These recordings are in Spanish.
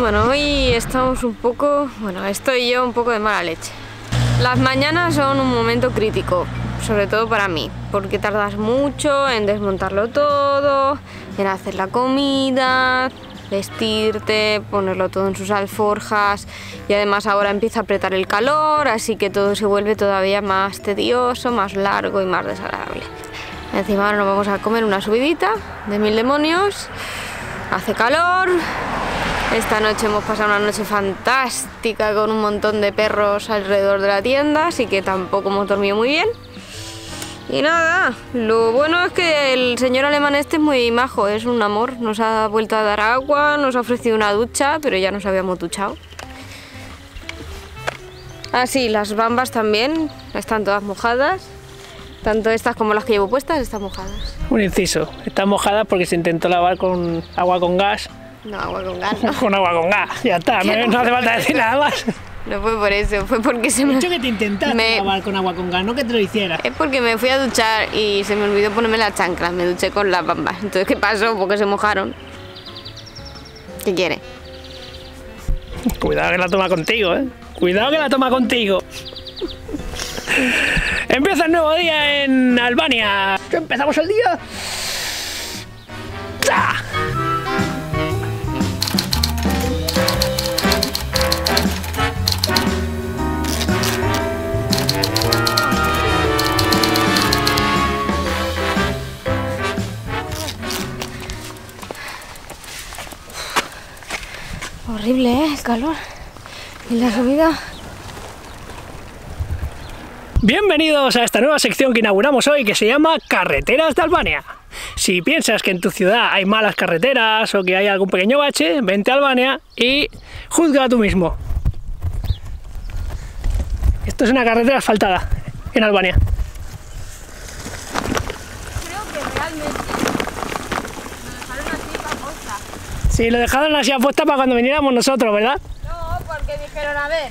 Bueno, hoy estamos un poco... Bueno, estoy yo un poco de mala leche. Las mañanas son un momento crítico, sobre todo para mí, porque tardas mucho en desmontarlo todo, en hacer la comida, vestirte, ponerlo todo en sus alforjas, y además ahora empieza a apretar el calor, así que todo se vuelve todavía más tedioso, más largo y más desagradable. Encima ahora nos vamos a comer una subidita de 1000 demonios, hace calor, esta noche hemos pasado una noche fantástica con un montón de perros alrededor de la tienda, así que tampoco hemos dormido muy bien. Y nada, lo bueno es que el señor alemán este es muy majo, es un amor, nos ha vuelto a dar agua, nos ha ofrecido una ducha, pero ya nos habíamos duchado. Ah sí, las bambas también, están todas mojadas, tanto estas como las que llevo puestas están mojadas. Un inciso, están mojadas porque se intentó lavar con agua con gas. No, agua con gas no. Con agua con gas, ya está, no hace falta decir nada más. No fue por eso, fue porque se me... Dicho que te intentaste lavar con agua con gas, no que te lo hicieras. Es porque me fui a duchar y se me olvidó ponerme las chanclas, me duché con las bambas. Entonces, ¿qué pasó? Porque se mojaron. ¿Qué quiere? Cuidado que la toma contigo, ¿eh? Cuidado que la toma contigo. Empieza el nuevo día en Albania. ¿Qué empezamos el día? ¡Ah! Horrible, ¿eh? El calor y la subida. Bienvenidos a esta nueva sección que inauguramos hoy, que se llama Carreteras de Albania. Si piensas que en tu ciudad hay malas carreteras o que hay algún pequeño bache, vente a Albania y juzga tú mismo. Esto es una carretera asfaltada en Albania. Creo que realmente dejaron así para posta. Sí, lo dejaron así a posta para cuando viniéramos nosotros, ¿verdad? No, porque dijeron, a ver,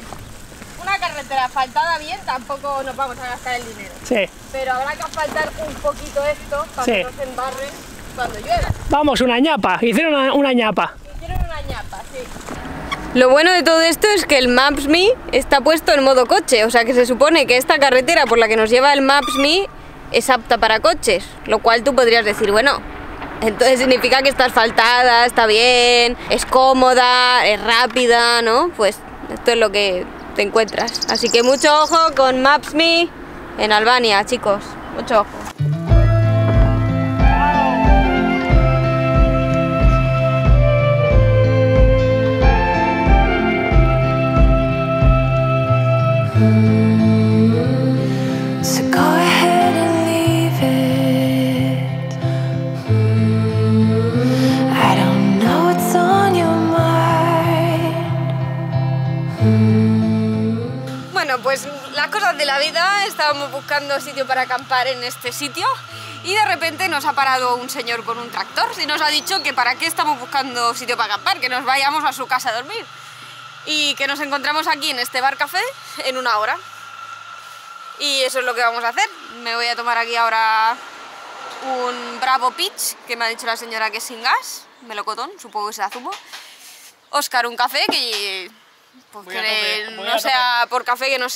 una carretera asfaltada bien, tampoco nos vamos a gastar el dinero. Sí. Pero habrá que asfaltar un poquito esto para que no se embarren cuando llueva. Vamos, una ñapa. Hicieron una ñapa. Hicieron una ñapa, sí. Lo bueno de todo esto es que el MapsMe está puesto en modo coche, o sea que se supone que esta carretera por la que nos lleva el MapsMe es apta para coches, lo cual tú podrías decir, bueno, entonces significa que está asfaltada, está bien, es cómoda, es rápida, ¿no? Pues esto es lo que te encuentras. Así que mucho ojo con MapsMe en Albania, chicos, mucho ojo. Bueno, pues las cosas de la vida, estábamos buscando sitio para acampar en este sitio y de repente nos ha parado un señor con un tractor y nos ha dicho que para qué estamos buscando sitio para acampar, que nos vayamos a su casa a dormir. Y que nos encontramos aquí en este bar café en 1 hora. Y eso es lo que vamos a hacer. Me voy a tomar aquí ahora un Bravo Peach, que me ha dicho la señora que es sin gas, melocotón, supongo que será zumo. Óscar un café que, pues, que no sea por café, que no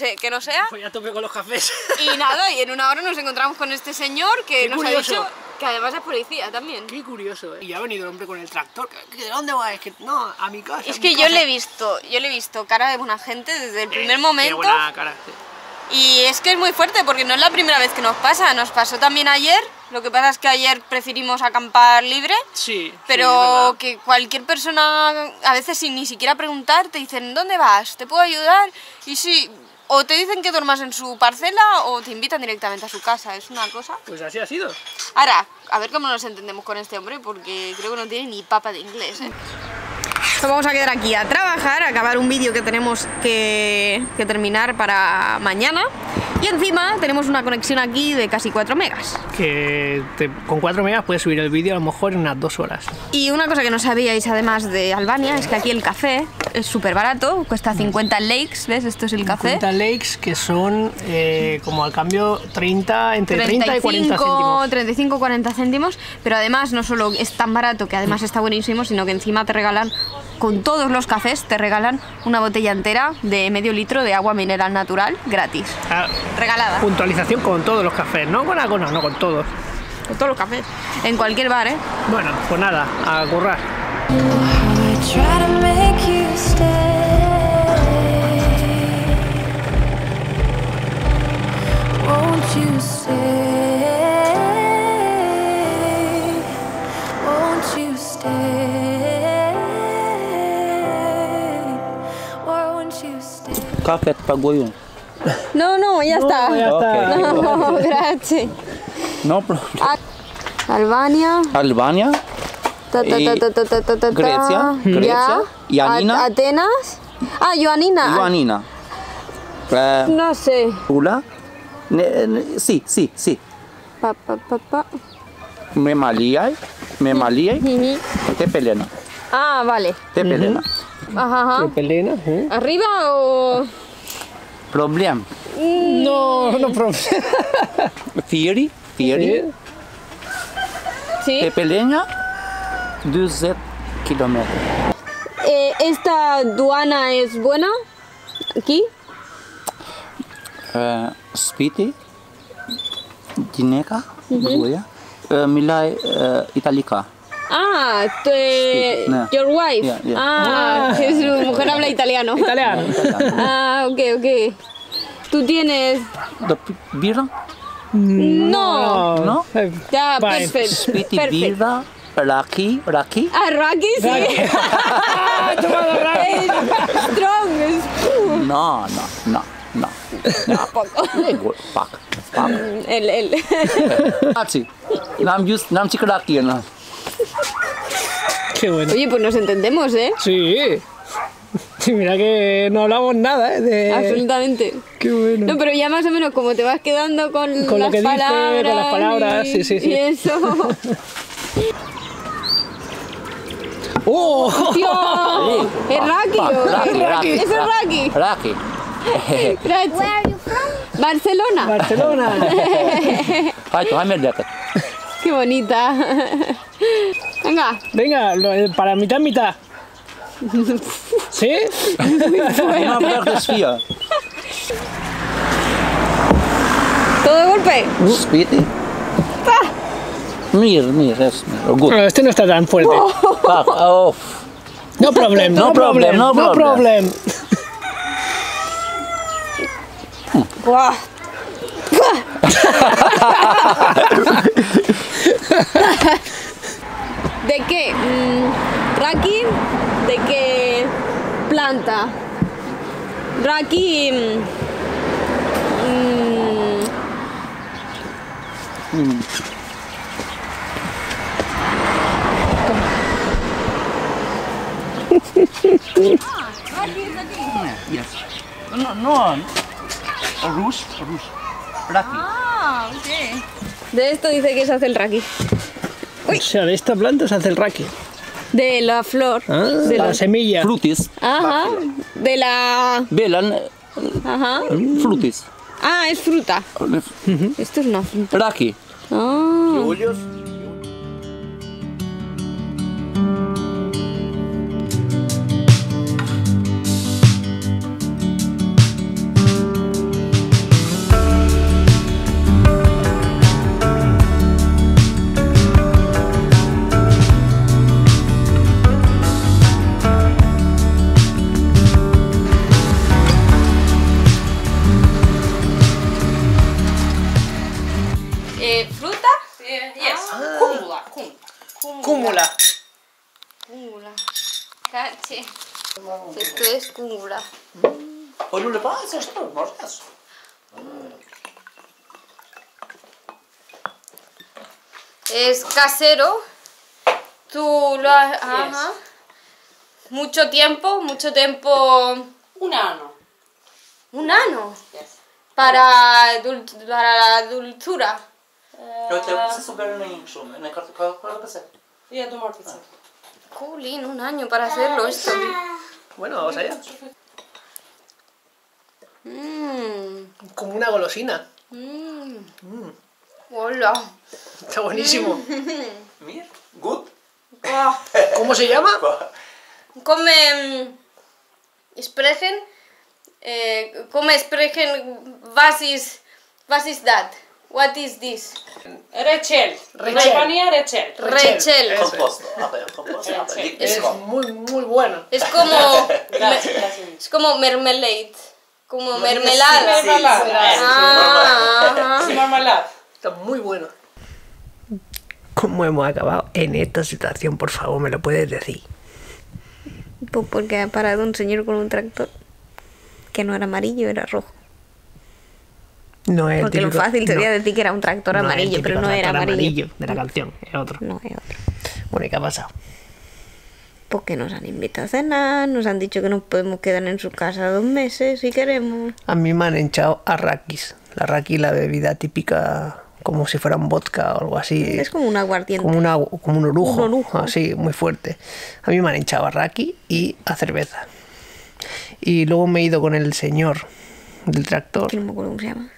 sea. Voy a tope con los cafés. Y nada, y en 1 hora nos encontramos con este señor que nos ha dicho que además es policía también. Qué curioso, ¿eh? Y ha venido el hombre con el tractor. ¿De dónde va? Es que no, a mi casa. Es que yo le he visto cara de buena gente desde el primer momento. Tiene buena cara, sí. Y es que es muy fuerte porque no es la primera vez que nos pasa, nos pasó también ayer, lo que pasa es que ayer preferimos acampar libre, sí, pero sí, que cualquier persona, a veces sin ni siquiera preguntar, te dicen ¿dónde vas? ¿Te puedo ayudar? Y sí, o te dicen que duermas en su parcela o te invitan directamente a su casa, es una cosa. Pues así ha sido. Ahora, a ver cómo nos entendemos con este hombre porque creo que no tiene ni papa de inglés, ¿eh? Nos vamos a quedar aquí a trabajar, a acabar un vídeo que tenemos que terminar para mañana. Y encima tenemos una conexión aquí de casi 4 megas. Que con 4 megas puedes subir el vídeo a lo mejor en unas 2 horas. Y una cosa que no sabíais además de Albania es que aquí el café es súper barato, cuesta 50 lakes, ¿ves? Esto es el café. 50 lakes que son como al cambio 30, entre 30 y 40 céntimos. 35, 40 céntimos, pero además no solo es tan barato que además está buenísimo, sino que encima te regalan con todos los cafés te regalan una botella entera de medio litro de agua mineral natural gratis. Ah, regalada. Puntualización con todos los cafés, no con algunos, no con todos. Con todos los cafés. En cualquier bar, ¿eh? Bueno, pues nada, a currar. Café te pago yo. No, no, ya está. No, ya está. Okay. No, gracias. No problema. Albania. Albania. Grecia. Grecia. Ioannina. Atenas. Ah, Ioannina. Ioannina. No sé. Ula. Sí, sí, sí. Memaliai. Memaliai. Tepelena. Ah, vale. Tepelena. Ajá. Tepelena. ¿Arriba o...? Problem. No, no problem. Fieri. Fieri. Sí. Tepelena. 12 kilómetros. ¿Esta aduana es buena? ¿Aquí? Spiti, Gineca, Bulgaria, Milai, Itálica. Ah, your wife. Yeah, yeah. Ah, su mujer habla italiano. Italiano. Ah, ok, ok. ¿Tú tienes birra? No. No. Ya, perfecto. Spiti, birra. Raki, Raki. Ah, Raki, sí. Strong. No, no, no, no. No, poco. Pak, pak. El. Nachi. Namchi Raki, ¿no? Qué bueno. Oye, pues nos entendemos, ¿eh? Sí. Sí, mira que no hablamos nada, ¿eh? Absolutamente. Qué bueno. No, pero ya más o menos como te vas quedando con las lo que palabras. Dice, con las palabras, sí, sí, sí. Y eso. ¡Oh! ¡Tío! ¡Es Raki! ¡Es Raki! ¡Raki! ¡Barcelona! ¡Barcelona! ¡Qué bonita! ¡Venga! ¡Venga! ¡Para mitad, mitad! ¿Sí? ¡No puedo desfiar! ¿Todo de golpe? ¡Spiti! Mir, mir, es good. No, este no está tan fuerte. Oh. No problem, no problem, no problem. Guau. ¿De qué Raki? ¿De qué planta? Raki. No, no, rus, rus, raki. Ah, ok. De esto dice que se hace el raki. Uy. O sea, de esta planta se hace el raki. De la flor. Ah, de la semilla. Frutis. Ajá. De la... Velan. Ajá. Frutis. Ah, es fruta. Esto es una fruta. Raki. Ah. Julius. Esto es cúmula. Oye, ¿le pasas esto? ¿Mordas? Es casero. Tú lo has... Ajá. Mucho tiempo, mucho tiempo... Un ano. ¿Un ano? Yes. Para la dulzura. ¿Lo te gusta super en inglés? ¿En el cartón? ¿Cuál es el que se? Tomar pizza. Jolín, un año para hacerlo esto. Bueno, vamos allá. Como una golosina. Hola. Está buenísimo. Mir, good. ¿Cómo se llama? come sprechen, was is that? What is this? Rachel. Rachel. Es muy bueno. Es como mermelade. Como mermelada. Sí, mermelada. Está muy bueno. ¿Cómo hemos acabado en esta situación? Por favor, ¿me lo puedes decir? Pues porque ha parado un señor con un tractor que no era amarillo, era rojo. No es porque típico, lo fácil sería decir que era un tractor amarillo, pero no era amarillo. De la canción, es otro. No es otro. Bueno, ¿y qué ha pasado? Porque nos han invitado a cenar, nos han dicho que nos podemos quedar en su casa 2 meses si queremos. A mí me han hinchado a rakis. La raki, la bebida típica, como si fuera un vodka o algo así. Es como un aguardiente. Como un orujo. Un orujo. Así, muy fuerte. A mí me han hinchado a raki y a cerveza. Y luego me he ido con el señor del tractor. Que no me acuerdo cómo se llama.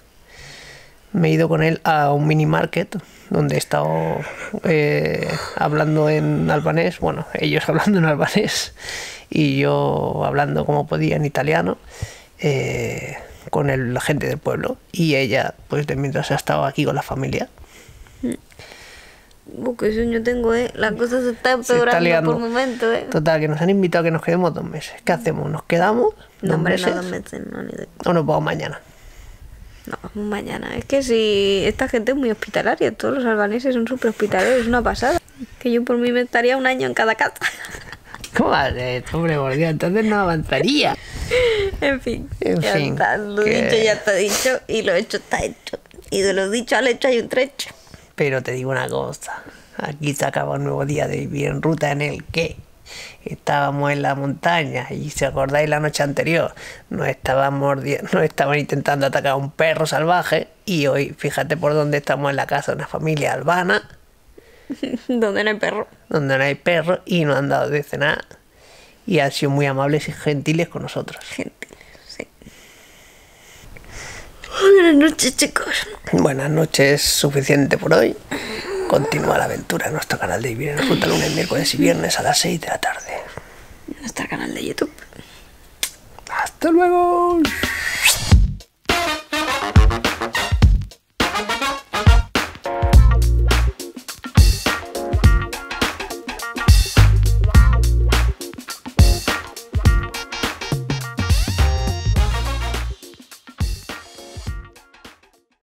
Me he ido con él a un mini market donde he estado hablando en albanés, bueno, ellos hablando en albanés y yo hablando como podía en italiano con la gente del pueblo, y ella, pues de mientras ha estado aquí con la familia. Qué sueño tengo, la cosa se está empeorando por momento, Total, que nos han invitado a que nos quedemos 2 meses. ¿Qué hacemos? ¿Nos quedamos? No, hombre, no 2 meses, no, ni idea. ¿O nos vamos mañana? No, mañana. Es que si esta gente es muy hospitalaria, todos los albaneses son súper hospitalarios, es una pasada. Que yo por mí me estaría 1 año en cada casa. ¿Cómo haces, hombre, por Dios? Entonces no avanzaría. En fin. Está, lo que... dicho ya está dicho y lo hecho está hecho. Y de lo dicho al hecho hay un trecho. Pero te digo una cosa, aquí se acaba un nuevo día de vivir en ruta en el que... estábamos en la montaña y, si acordáis, la noche anterior nos estaban intentando atacar a un perro salvaje, y hoy fíjate por dónde estamos, en la casa de una familia albana donde no hay perro, y nos han dado de cenar y han sido muy amables y gentiles con nosotros. Sí. Buenas noches, chicos. Buenas noches, suficiente por hoy. Continúa la aventura en nuestro canal de Vivir en Ruta, lunes, miércoles y viernes a las 6 de la tarde. Nuestro canal de YouTube. ¡Hasta luego!